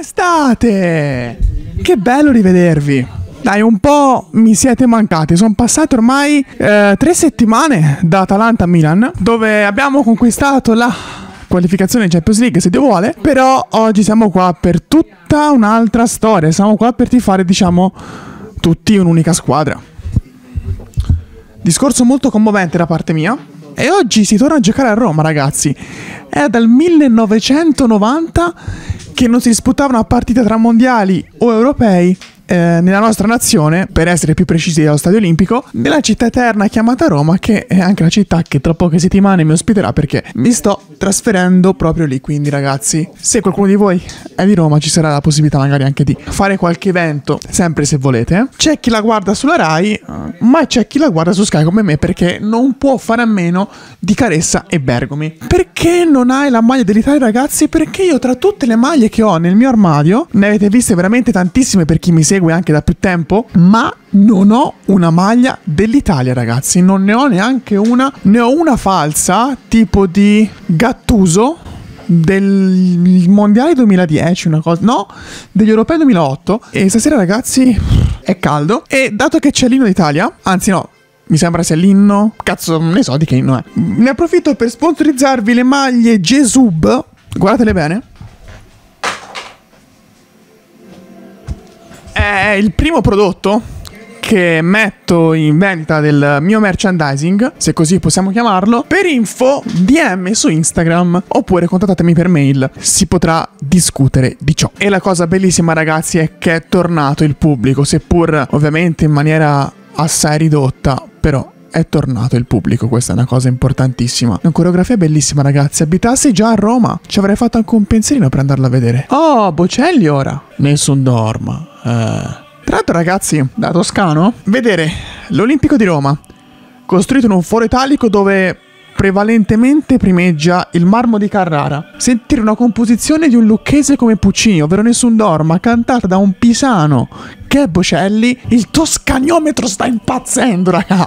come state? Che bello rivedervi. Dai, un po' mi siete mancati. Sono passate ormai 3 settimane da Atalanta a Milan, dove abbiamo conquistato la qualificazione in Champions League, se Dio vuole. Però oggi siamo qua per tutta un'altra storia. Siamo qua per tifare, diciamo, tutti un'unica squadra. Discorso molto commovente da parte mia. E oggi si torna a giocare a Roma, ragazzi. Era dal 1990 che non si disputava una partita tra mondiali o europei nella nostra nazione, per essere più precisi allo Stadio Olimpico, nella città eterna chiamata Roma, che è anche la città che tra poche settimane mi ospiterà, perché mi sto trasferendo proprio lì. Quindi ragazzi, se qualcuno di voi è di Roma, ci sarà la possibilità magari anche di fare qualche evento, sempre se volete. C'è chi la guarda sulla Rai, ma c'è chi la guarda su Sky come me, perché non può fare a meno di Caressa e Bergomi. Perché non hai la maglia dell'Italia, ragazzi? Perché io, tra tutte le maglie che ho nel mio armadio, ne avete viste veramente tantissime per chi mi segue anche da più tempo, ma non ho una maglia dell'Italia, ragazzi. Non ne ho neanche una. Ne ho una falsa, tipo di Gattuso, del mondiale 2010, una cosa, no, degli europei 2008. E stasera, ragazzi, è caldo. E dato che c'è l'inno d'Italia, anzi no, mi sembra sia l'inno, cazzo ne so di che inno è, ne approfitto per sponsorizzarvi le maglie Gesub. Guardatele bene. È il primo prodotto che metto in vendita del mio merchandising, se così possiamo chiamarlo. Per info, DM su Instagram oppure contattatemi per mail, si potrà discutere di ciò. E la cosa bellissima, ragazzi, è che è tornato il pubblico, seppur ovviamente in maniera assai ridotta, però è tornato il pubblico, questa è una cosa importantissima. Una coreografia bellissima, ragazzi. Abitassi già a Roma, ci avrei fatto anche un pensierino per andarla a vedere. Oh, Bocelli ora. Nessun dorma. Tra l'altro, ragazzi, da toscano, vedere l'Olimpico di Roma costruito in un foro italico dove prevalentemente primeggia il marmo di Carrara, sentire una composizione di un lucchese come Puccini, ovvero Nessun dorma, cantata da un pisano che è Bocelli, il toscaniometro sta impazzendo, raga.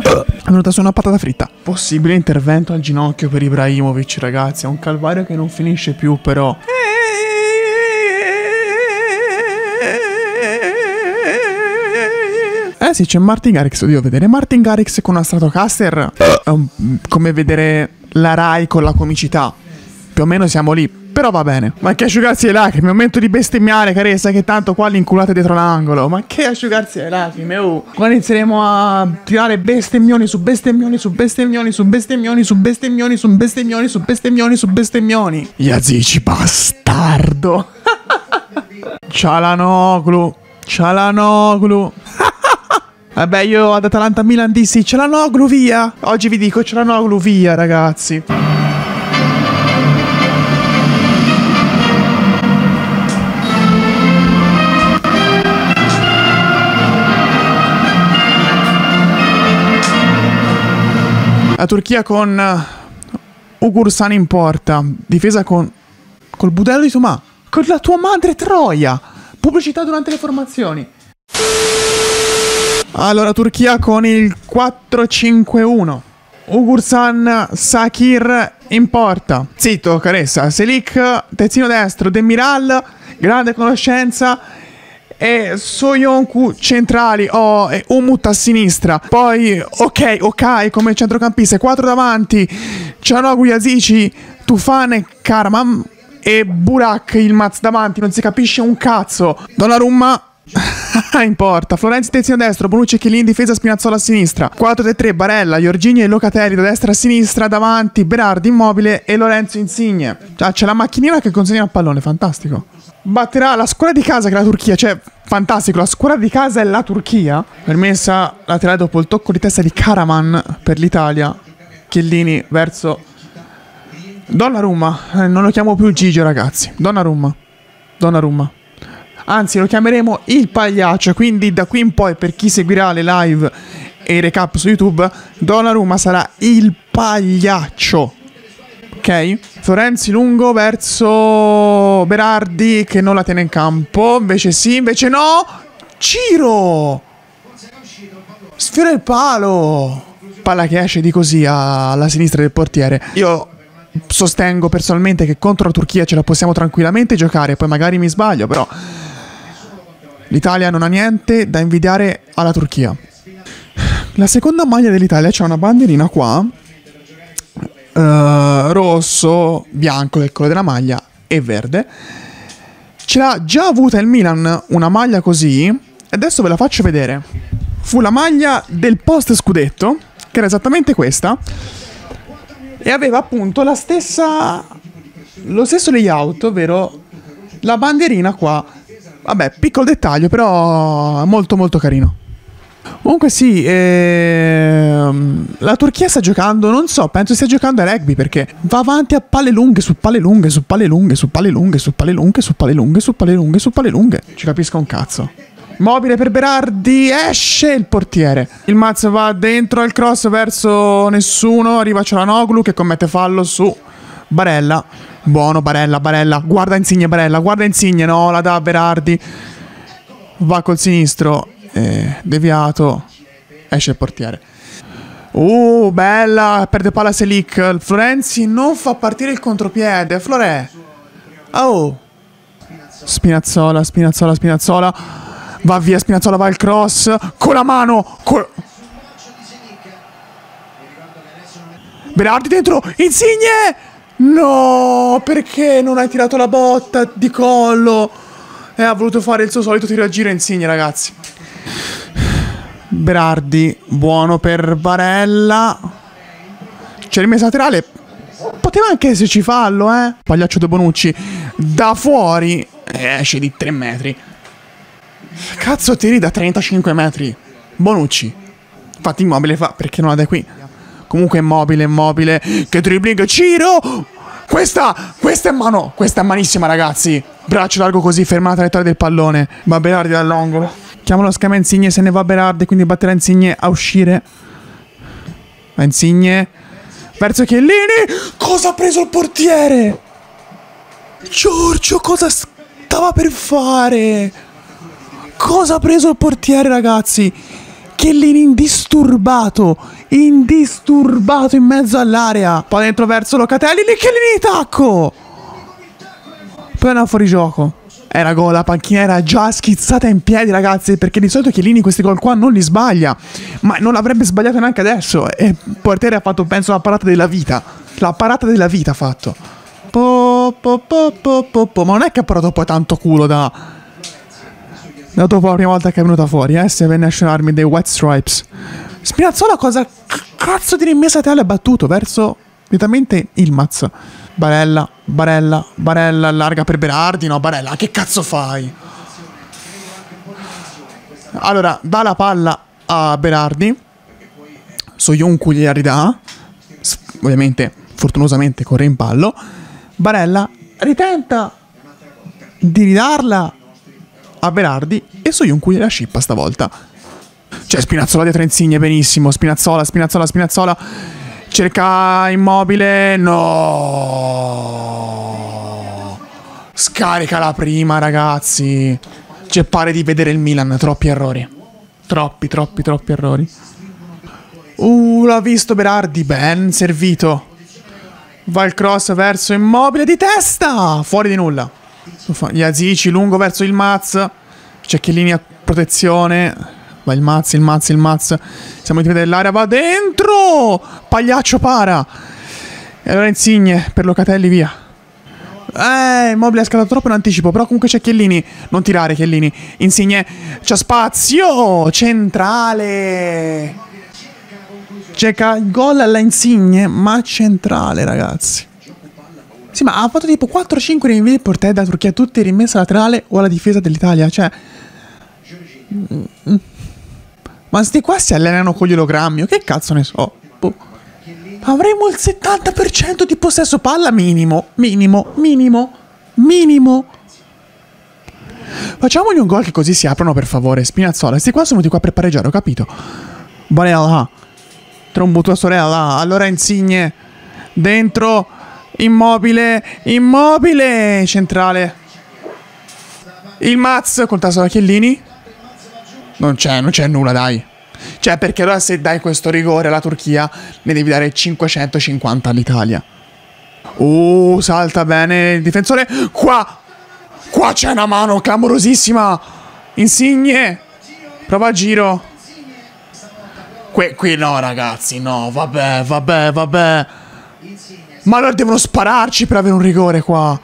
È venuta su una patata fritta. Possibile intervento al ginocchio per Ibrahimovic, ragazzi, è un calvario che non finisce più, però sì, c'è Martin Garrix. Devo vedere Martin Garrix con una Stratocaster. È come vedere la Rai con la comicità. Più o meno siamo lì, però va bene. Ma che asciugarsi le lacrime, momento di bestemmiare, Caressa, che tanto qua li inculate dietro l'angolo. Ma che asciugarsi le lacrime, oh. Quando inizieremo a tirare bestemmioni su bestemmioni su bestemmioni su bestemmioni su bestemmioni su bestemmioni su bestemmioni su bestemmioni. Yazıcı bastardo. Çalhanoğlu, Çalhanoğlu. Vabbè, io ad Atalanta Milan dissi Çalhanoğlu via. Oggi vi dico Çalhanoğlu via, ragazzi. La Turchia con Uğurcan in porta, difesa con col budello di Tomà, con la tua madre Troia. Pubblicità durante le formazioni. Allora, Turchia con il 4-5-1. Uğurcan, Sakir in porta. Zitto, Caressa. Çelik, terzino destro. Demiral, grande conoscenza. E Soyuncu centrali. Oh, e Umut a sinistra. Poi, ok, come centrocampista. 4 davanti. Çalhanoğlu, Yazıcı, Tufan, Karaman e Burak, Yılmaz davanti. Non si capisce un cazzo. Donnarumma in porta, Florenzi terzino destro, Bonucci e Chiellini in difesa, Spinazzola a sinistra, 4-3-3, Barella, Jorginho e Locatelli da destra a sinistra, davanti Berardi, Immobile e Lorenzo Insigne. Ah, c'è la macchinina che consegna il pallone, fantastico. Batterà la scuola di casa che è la Turchia, cioè fantastico, la scuola di casa è la Turchia. Permessa laterale dopo il tocco di testa di Karaman per l'Italia. Chiellini verso Donnarumma, non lo chiamo più Gigio, ragazzi, Donnarumma. Anzi, lo chiameremo il pagliaccio, quindi da qui in poi, per chi seguirà le live e i recap su YouTube, Donnarumma sarà il pagliaccio. Ok? Florenzi lungo verso Berardi, che non la tiene in campo, invece sì, invece no! Ciro! Sfiora il palo! Palla che esce di così alla sinistra del portiere. Io sostengo personalmente che contro la Turchia ce la possiamo tranquillamente giocare, poi magari mi sbaglio, però l'Italia non ha niente da invidiare alla Turchia. La seconda maglia dell'Italia c'è una bandierina qua, rosso, bianco che è il colore della maglia e verde. Ce l'ha già avuta il Milan una maglia così e adesso ve la faccio vedere. Fu la maglia del post scudetto, che era esattamente questa, e aveva appunto la stessa, lo stesso layout, ovvero la bandierina qua. Vabbè, piccolo dettaglio, però molto molto carino. Comunque sì, la Turchia sta giocando, non so, penso stia giocando a rugby, perché va avanti a palle lunghe, su palle lunghe, su palle lunghe, su palle lunghe, su palle lunghe, su palle lunghe, su palle lunghe, su palle lunghe. Ci capisco un cazzo. Immobile per Berardi, esce il portiere. Il mazzo va dentro, il cross verso nessuno, arriva Çalhanoğlu che commette fallo su Barella. Buono Barella, Barella, guarda Insigne, Barella, guarda Insigne, no, la dà a Berardi. Va col sinistro. Deviato, esce il portiere. Bella, perde palla Çelik. Florenzi non fa partire il contropiede. Flore, oh, Spinazzola, Spinazzola, Spinazzola, va via Spinazzola, va il cross con la mano Berardi dentro, Insigne, no, perché non hai tirato la botta di collo e ha voluto fare il suo solito tiro a giro Insigne, ragazzi. Berardi, buono per Barella. C'è rimessa laterale. Poteva anche esserci fallo, eh. Pagliaccio De Bonucci da fuori esce di 3 metri. Cazzo, tiri da 35 metri. Bonucci. Infatti Immobile fa, perché non la dai qui? Comunque Immobile, Immobile che dribbling, Ciro. Questa è mano, questa è manissima, ragazzi. Braccio largo così, fermata la traiettoria del pallone. Va Berardi dall'angolo. Chiamo lo schema Insigne, se ne va Berardi, quindi batterà Insigne a uscire. A Insigne verso Chiellini. Cosa ha preso il portiere? Giorgio, cosa stava per fare? Cosa ha preso il portiere, ragazzi? Chiellini indisturbato, indisturbato in mezzo all'area. Poi dentro verso Locatelli, Chiellini di tacco. Poi era fuorigioco. Era gol, la panchina era già schizzata in piedi, ragazzi, perché di solito Chiellini questi gol qua non li sbaglia, ma non l'avrebbe sbagliato neanche adesso. E il portiere ha fatto, penso, la parata della vita. La parata della vita ha fatto. Ma non è che ha parato poi tanto culo da dopo la prima volta che è venuta fuori, SV National Army dei White Stripes. Spinazzola cosa cazzo di rimessa te l'ha battuto verso direttamente Yılmaz. Barella, Barella, Barella, larga per Berardi, no Barella, che cazzo fai? Allora, dà la palla a Berardi, Soyuncu gliela ridà, ovviamente, fortunosamente corre in pallo, Barella ritenta di ridarla a Berardi e Soyuncu gliela scippa stavolta. Cioè Spinazzola dietro Insigne, benissimo, Spinazzola, Spinazzola, Spinazzola. Cerca Immobile, no, scarica la prima, ragazzi. Cioè pare di vedere il Milan, troppi errori, troppi errori. L'ha visto Berardi, ben servito. Va il cross verso Immobile di testa, fuori di nulla. Yazıcı lungo verso Yılmaz. C'è Chiellini a protezione. Va Yılmaz, Yılmaz, Yılmaz. Siamo in difesa dell'area, va dentro! Pagliaccio para! E allora Insigne per Locatelli, via. Immobile ha scattato troppo in anticipo, però comunque c'è Chiellini. Non tirare Chiellini. Insigne, c'è spazio! Centrale! Cerca il gol alla Insigne, ma centrale, ragazzi. Sì, ma ha fatto tipo 4-5 rinvii di portiere da Turchia, tutti rimessa laterale o alla difesa dell'Italia, cioè... Ma sti qua si allenano con gli ologrammi, che cazzo ne so, boh. Avremo il 70% di possesso palla minimo, minimo. Facciamogli un gol che così si aprono, per favore. Spinazzola, sti qua sono venuti qua per pareggiare, ho capito. Barella, trombo tua sorella, allora Insigne, dentro, Immobile, Immobile, centrale. Yılmaz col tasto da Chiellini. Non c'è nulla, dai. Cioè, perché allora se dai questo rigore alla Turchia, ne devi dare 550 all'Italia. Salta bene il difensore. Qua c'è una mano clamorosissima. Insigne prova a giro. Qui no, ragazzi, no. Vabbè. Ma allora devono spararci per avere un rigore qua.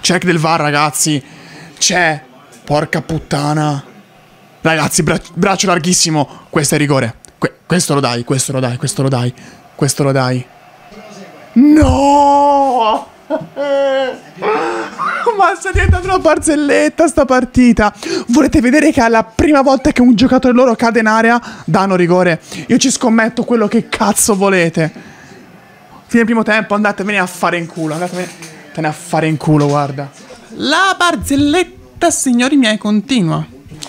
C'è anche del VAR, ragazzi. C'è. Porca puttana. Ragazzi, braccio larghissimo. Questo è rigore. Questo lo dai, questo lo dai, questo lo dai. Questo lo dai. No! Ma sta diventando una barzelletta sta partita. Volete vedere che è la prima volta che un giocatore loro cade in area, danno rigore. Io ci scommetto quello che cazzo volete. Fine primo tempo, andatevene a fare in culo. Andatevene a fare in culo, guarda. La barzelletta, signori miei, continua.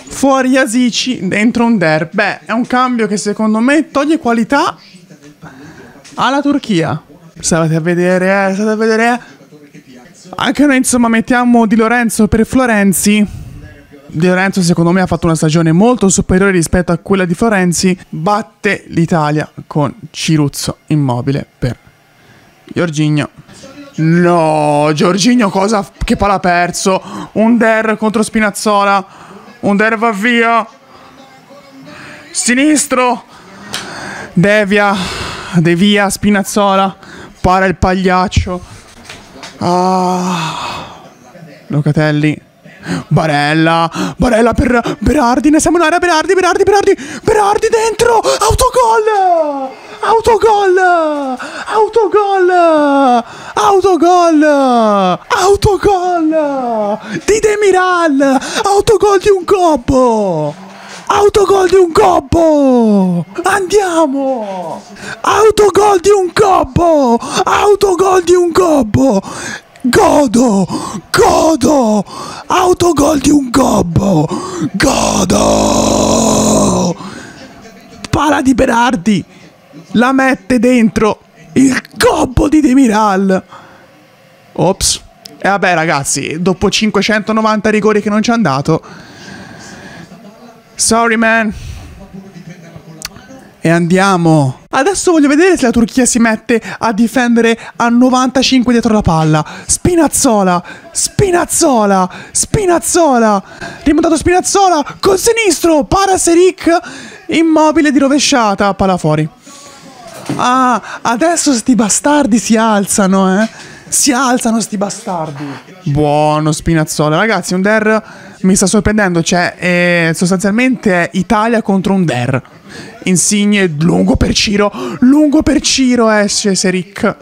Fuori Yazıcı, dentro Ünder. Beh, è un cambio che secondo me toglie qualità alla Turchia. State a vedere. Anche noi, insomma, mettiamo Di Lorenzo per Florenzi. Di Lorenzo secondo me ha fatto una stagione molto superiore rispetto a quella di Florenzi. Batte l'Italia con Ciruzzo Immobile per Jorginho. No, Jorginho cosa? Che palla ha perso. Ünder contro Spinazzola. Ünder va via. Sinistro. Devia Spinazzola. Para il pagliaccio. Locatelli. Barella per Berardi. Ne siamo in area. Berardi dentro. Autogol di Demiral. Autogol di un gobbo! Andiamo! Autogol di un gobbo! Godo! Autogol di un gobbo! Godo! Pala di Berardi! La mette dentro! Il gobbo di Demiral! Ops! E vabbè, ragazzi, dopo 590 rigori che non ci è andato... Sorry man. E andiamo. Adesso voglio vedere se la Turchia si mette a difendere a 95 dietro la palla. Spinazzola. Rimontato Spinazzola col sinistro. Para Çelik. Immobile di rovesciata. Palla fuori. Adesso sti bastardi si alzano, eh. Si alzano sti bastardi. Buono Spinazzola. Ragazzi, Ünder mi sta sorprendendo. Cioè, sostanzialmente è Italia contro Ünder. Insigne lungo per Ciro. Esce Çelik.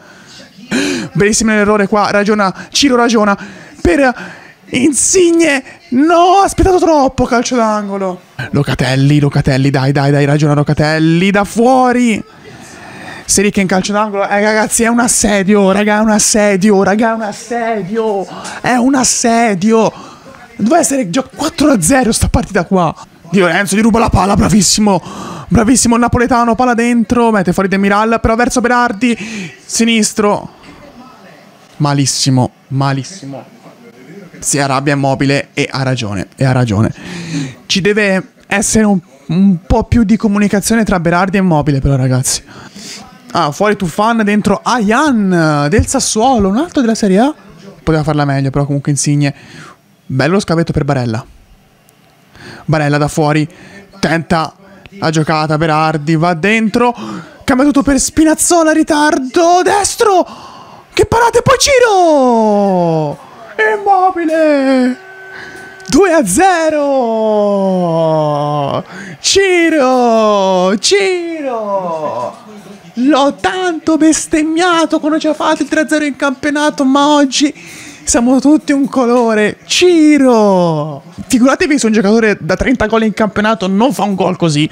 Bellissimo l'errore qua. Ciro ragiona. Per Insigne. No, ha aspettato troppo. Calcio d'angolo. Locatelli. Dai. Ragiona Locatelli. Da fuori. Çelik in calcio d'angolo, ragazzi, è un assedio. È un assedio. Doveva essere già 4-0 sta partita qua. Di Lorenzo gli ruba la palla, bravissimo il napoletano, palla dentro, mette fuori Demiral, però verso Berardi, sinistro. Malissimo. Si arrabbia Immobile e ha ragione. Ci deve essere un po' più di comunicazione tra Berardi e Immobile, però, ragazzi. Fuori Tufan, dentro Ayan del Sassuolo, un altro della Serie A. Poteva farla meglio, però comunque Insigne. Bello scavetto per Barella. Barella da fuori. Tenta la giocata, Berardi va dentro. Cambia tutto per Spinazzola, ritardo. Destro. Che parate, poi Ciro. Immobile. 2-0. Ciro. L'ho tanto bestemmiato quando ci ha fatto il 3-0 in campionato, ma oggi siamo tutti un colore. Ciro! Figuratevi se un giocatore da 30 gol in campionato non fa un gol così.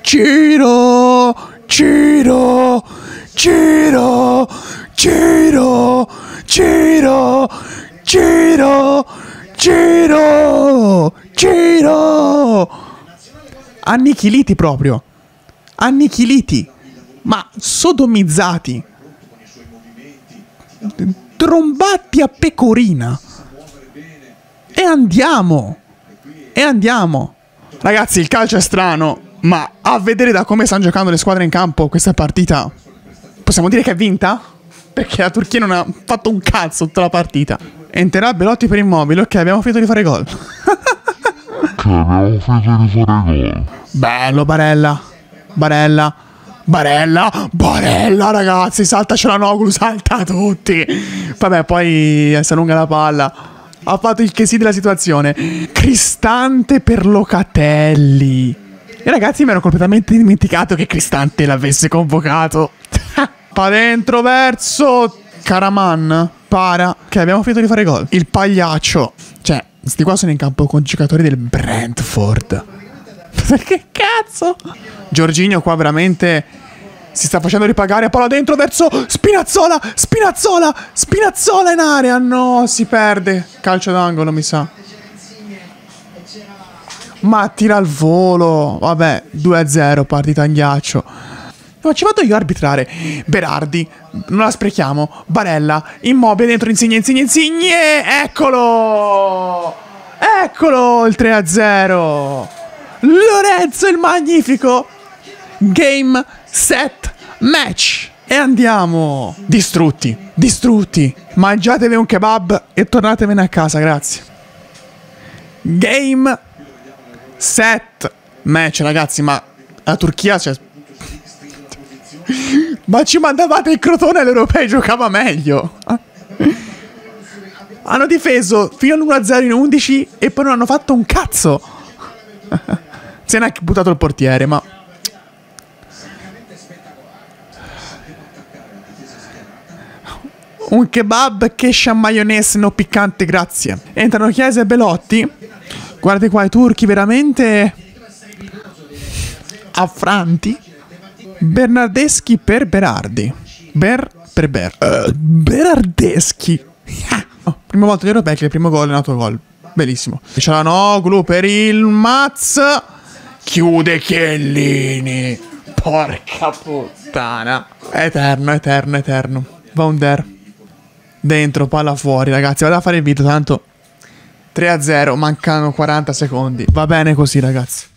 Ciro! Annichiliti proprio. Ma sodomizzati, trombati a pecorina. E andiamo. Ragazzi, il calcio è strano, ma a vedere da come stanno giocando le squadre in campo questa partita, possiamo dire che è vinta? perché la Turchia non ha fatto un cazzo tutta la partita. Entrerà Belotti per Immobile. Ok, abbiamo finito di fare gol. Bello Barella. Barella ragazzi, salta Çalhanoğlu, salta tutti. Vabbè, poi si allunga la palla. Ha fatto il che sì della situazione. Cristante per Locatelli. E ragazzi, mi ero completamente dimenticato che Cristante l'avesse convocato. Pa dentro verso Karaman. Para. Ok, abbiamo finito di fare gol. Il pagliaccio. Cioè, sti qua sono in campo con giocatori del Brentford. Che cazzo? Jorginho qua veramente si sta facendo ripagare. Palla dentro verso Spinazzola. Spinazzola in area. No, si perde. Calcio d'angolo, mi sa. Ma tira al volo. Vabbè, 2-0, partita in ghiaccio. Ma ci vado io a arbitrare. Berardi, non la sprechiamo. Barella, Immobile dentro Insigne. Eccolo! Eccolo il 3-0. Lorenzo il magnifico. Game, set, match. E andiamo. Distrutti. Mangiatevi un kebab e tornatevene a casa, grazie. Game, set, match, ragazzi, ma la Turchia, cioè... Ma ci mandavate il Crotone all'Europeo e giocava meglio. Hanno difeso fino all'1-0 in 11 e poi non hanno fatto un cazzo. Se ne ha buttato il portiere, ma... Un kebab kesha maionese no piccante, grazie. Entrano Chiesa e Belotti. Guardate qua i turchi veramente... affranti. Bernardeschi per Berardi. Berardeschi. Prima volta di europei che il primo gol è un autogol. Bellissimo. Çalhanoğlu per il Maz. Chiude Chiellini. Porca puttana. Eterno. Va Ünder. Dentro, palla fuori, ragazzi. Vado a fare il video, tanto 3-0, mancano 40 secondi. Va bene così, ragazzi.